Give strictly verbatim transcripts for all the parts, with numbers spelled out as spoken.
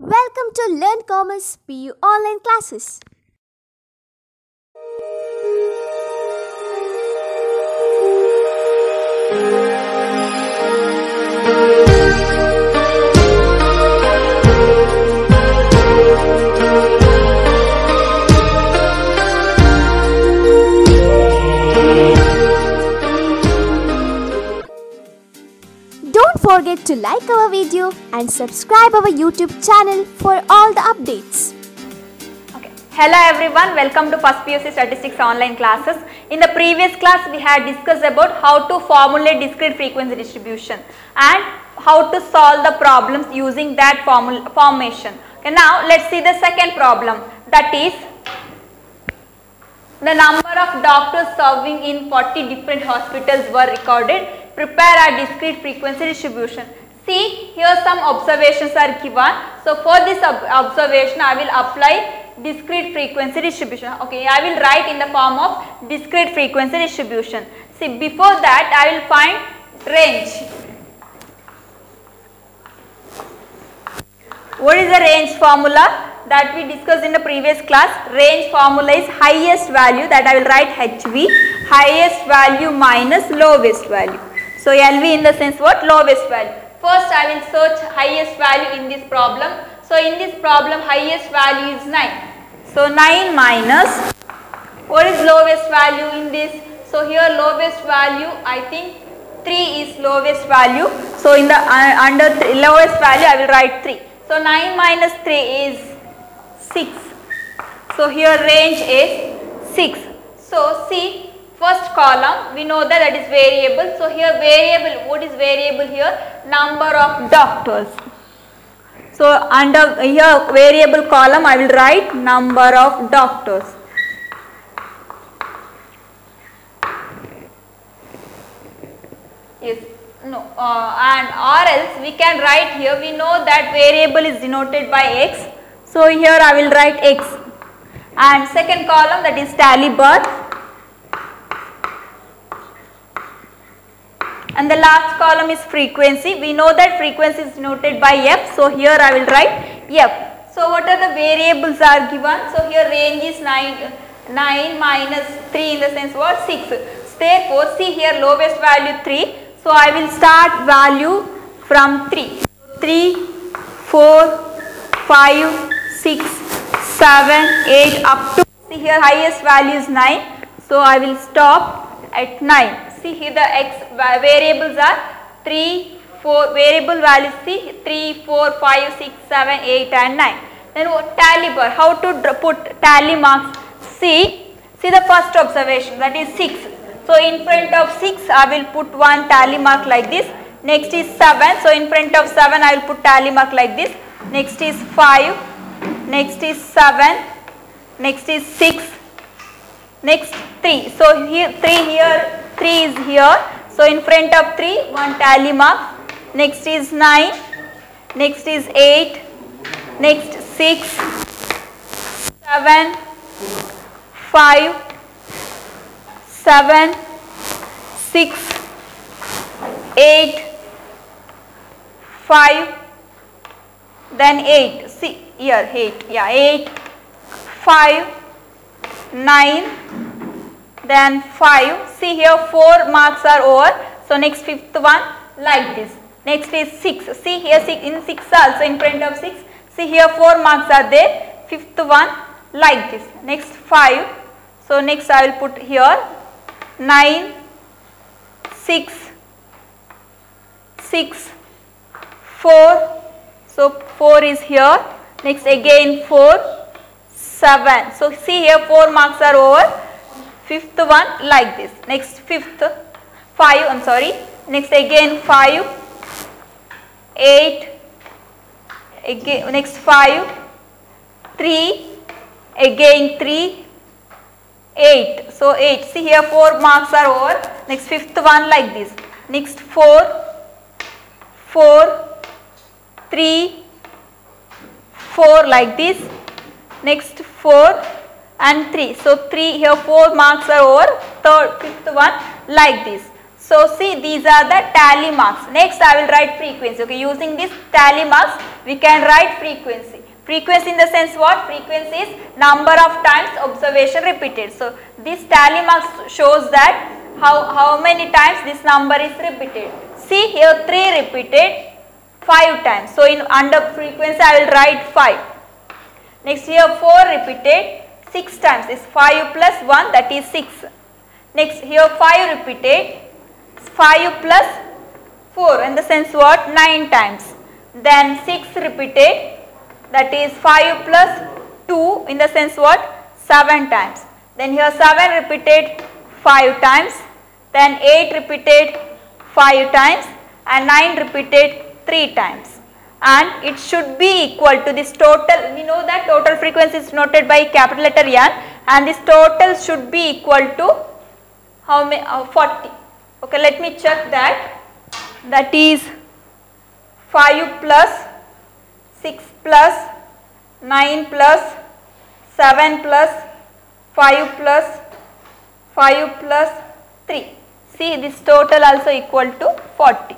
Welcome to Learn Commerce P U online classes. Don't forget to like our video and subscribe our YouTube channel for all the updates. Okay. Hello everyone, welcome to First P U C Statistics online classes. In the previous class we had discussed about how to formulate discrete frequency distribution and how to solve the problems using that formation. Okay, now let's see the second problem, that is the number of doctors serving in forty different hospitals were recorded. Prepare a discrete frequency distribution. See, here some observations are given. So for this ob observation I will apply discrete frequency distribution. Okay, I will write in the form of discrete frequency distribution. See, before that I will find range. What is the range formula that we discussed in the previous class? Range formula is highest value, that I will write H V, highest value minus lowest value. So L V in the sense what? Lowest value. First I will search highest value in this problem. So in this problem highest value is nine. So nine minus, what is lowest value in this? So here lowest value, I think three is lowest value. So in the uh, under three, lowest value I will write three. So nine minus three is six. So here range is six. So see, first column we know that that is variable. So here variable, what is variable here? Number of doctors. So under here variable column I will write number of doctors. Yes, no, uh, and or else we can write here, we know that variable is denoted by X. So here I will write X, and second column that is tally birth. And the last column is frequency. We know that frequency is denoted by F. So here I will write F. So what are the variables are given? So here range is nine, nine minus three in the sense what? six. Therefore, see here lowest value three. So I will start value from three. three, four, five, six, seven, eight up to. See here highest value is nine. So I will stop at nine. See here the X variables are three, four, variable values, see three, four, five, six, seven, eight and nine. Then what, tally bar, how to put tally marks? See, see the first observation, that is six. So in front of six I will put one tally mark like this. Next is seven. So in front of seven I will put tally mark like this. Next is five. Next is seven. Next is six. Next three. So here three here. three is here. So in front of three, one tally mark. Next is nine. Next is eight. Next six. seven. five. seven. six. eight. five. Then eight. See here eight. Yeah, eight. five. nine. Then five. See here four marks are over. So next fifth one like this. Next is six. See here six, in six also in front of six. See here four marks are there. Fifth one like this. Next five. So next I will put here nine, six, six, four. So four is here. Next again four, seven. So see here four marks are over. Fifth one like this. Next fifth five, I'm sorry. Next again five, eight, again next five, three, again three, eight. So eight. See here four marks are over. Next fifth one like this. Next four, four, three, four like this. Next four and three. So three here four marks are over. Third, fifth one like this. So see, these are the tally marks. Next I will write frequency. Okay, using this tally marks we can write frequency. Frequency in the sense what? Frequency is number of times observation repeated. So this tally marks shows that how, how many times this number is repeated. See here three repeated five times. So in under frequency I will write five. Next here four repeated six times is five plus one, that is six. Next here five repeated five plus four, in the sense what? nine times. Then six repeated, that is five plus two, in the sense what? seven times. Then here seven repeated five times. Then eight repeated five times and nine repeated three times. And it should be equal to this total. We know that total frequency is noted by capital letter N, and this total should be equal to how many? Uh, forty. Okay, let me check that. That is five plus six plus nine plus seven plus five plus five plus three. See, this total also equal to forty.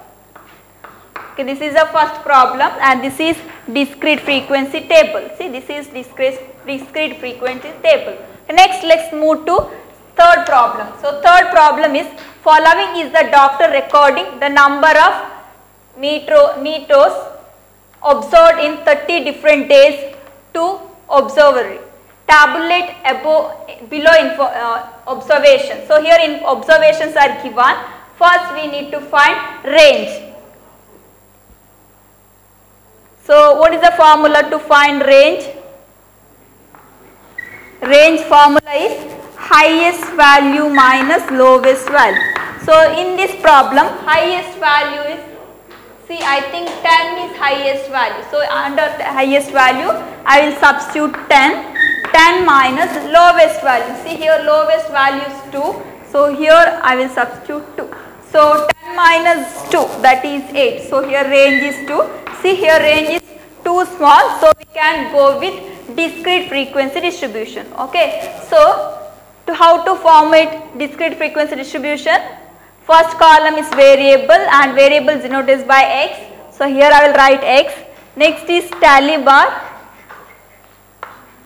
Okay, this is the first problem, and this is discrete frequency table. See, this is discrete, discrete frequency table. Okay, next, let's move to third problem. So, third problem is following is the doctor recording the number of metro, meters observed in thirty different days to observatory. Tabulate above, below info, uh, observations. So, here in observations are given. First, we need to find range. So, what is the formula to find range? Range formula is highest value minus lowest value. So, in this problem, highest value is, see, I think ten is highest value. So, under the highest value, I will substitute ten. ten minus lowest value. See, here lowest value is two. So, here I will substitute two. So, ten minus two, that is eight. So, here range is two. See, here range is too small, so we can go with discrete frequency distribution. Okay, so to how to format discrete frequency distribution? First column is variable, and variable is denoted by X. So here I will write X. Next is tally bar.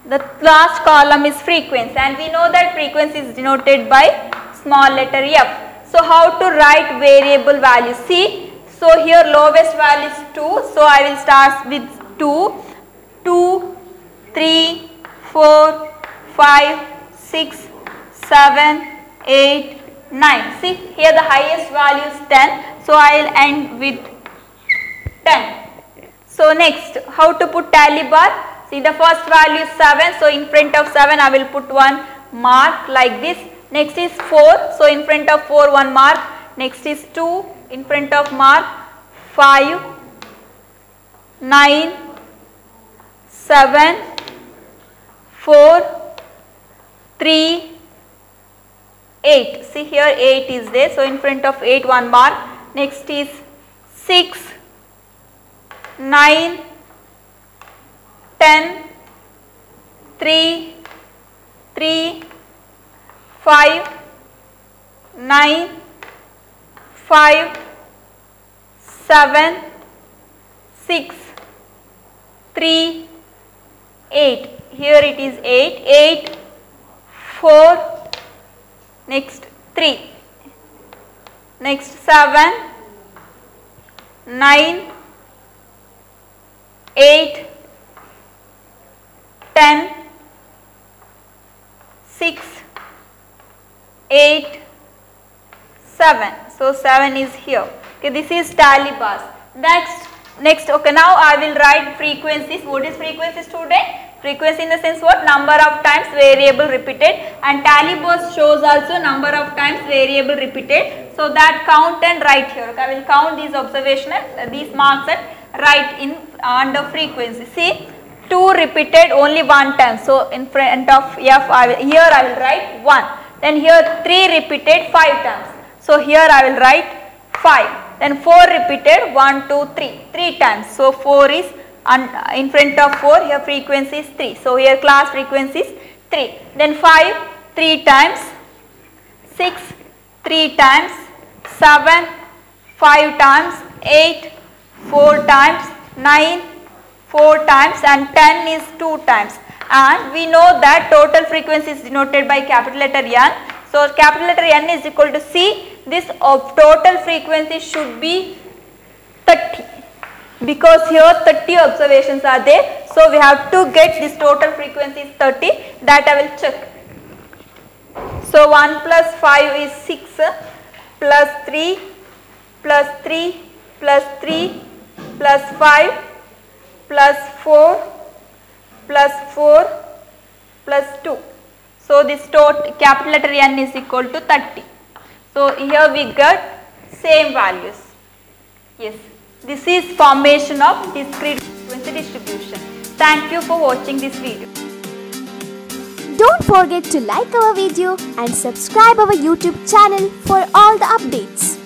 The last column is frequency, and we know that frequency is denoted by small letter F. So how to write variable value? See, so here lowest value is two, so I will start with two, two, three, four, five, six, seven, eight, nine. See, here the highest value is ten, so I will end with ten. So next, how to put tally bar? See, the first value is seven, so in front of seven I will put one mark like this. Next is four, so in front of four one mark. Next is two. In front of mark, five, nine, seven, four, three, eight. See, here eight is there. So, in front of eight, one mark. Next is six, nine, ten, three, three, five, nine, five, seven, six, three, eight. Here it is eight, eight, four, next three, next seven, nine, eight, ten, six, eight, seven. So, seven is here. Okay, this is tally bars. Next, next, okay, now I will write frequencies. What is frequency, student? Frequency in the sense what? Number of times variable repeated, and tally bars shows also number of times variable repeated. So, that count and write here. Okay, I will count these observations, uh, these marks and write in uh, under frequency. See, two repeated only one time. So, in front of F, I will, here I will write one. Then here three repeated five times. So, here I will write five, then four repeated one, two, three, three times. So, four is in front of four, here frequency is three. So, here class frequency is three. Then five, three times, six, three times, seven, five times, eight, four times, nine, four times, and ten is two times. And we know that total frequency is denoted by capital letter N. So capital letter N is equal to C. This of total frequency should be thirty, because here thirty observations are there. So we have to get this total frequency is thirty, that I will check. So one plus five is six, plus three, plus three, plus three, plus five, plus four, plus four, plus two. So this total capital letter N is equal to thirty. So here we get same values. Yes, this is formation of discrete frequency distribution. Thank you for watching this video. Don't forget to like our video and subscribe our YouTube channel for all the updates.